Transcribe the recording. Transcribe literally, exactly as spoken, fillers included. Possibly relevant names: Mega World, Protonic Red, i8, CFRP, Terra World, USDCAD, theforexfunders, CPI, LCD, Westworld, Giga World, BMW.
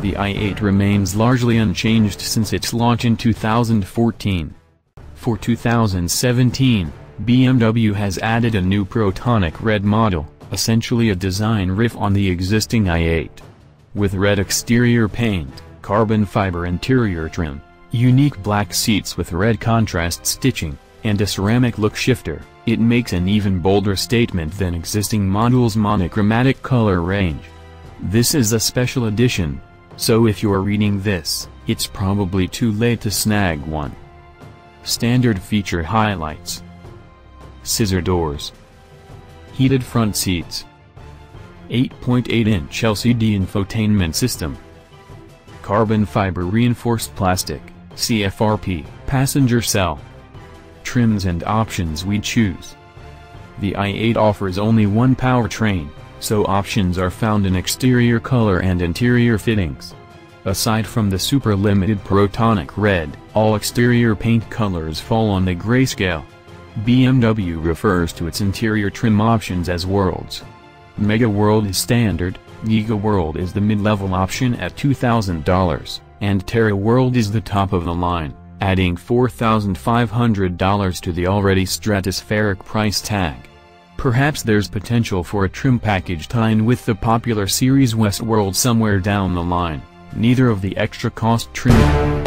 the i eight remains largely unchanged since its launch in two thousand fourteen. For two thousand seventeen, B M W has added a new Protonic Red model, essentially a design riff on the existing i eight. With red exterior paint, carbon fiber interior trim, unique black seats with red contrast stitching, and a ceramic look shifter, it makes an even bolder statement than existing models' monochromatic color range. This is a special edition, so if you're reading this, it's probably too late to snag one. Standard feature highlights: scissor doors, heated front seats, eight point eight inch L C D infotainment system, carbon fiber reinforced plastic C F R P passenger cell. Trims and options we choose. The i eight offers only one powertrain, so options are found in exterior color and interior fittings. Aside from the super limited Protonic Red, all exterior paint colors fall on the grayscale. B M W refers to its interior trim options as worlds. Mega World is standard, Giga World is the mid-level option at two thousand dollars, and Terra World is the top of the line, adding four thousand five hundred dollars to the already stratospheric price tag. Perhaps there's potential for a trim package tie-in with the popular series Westworld somewhere down the line, neither of the extra cost trim.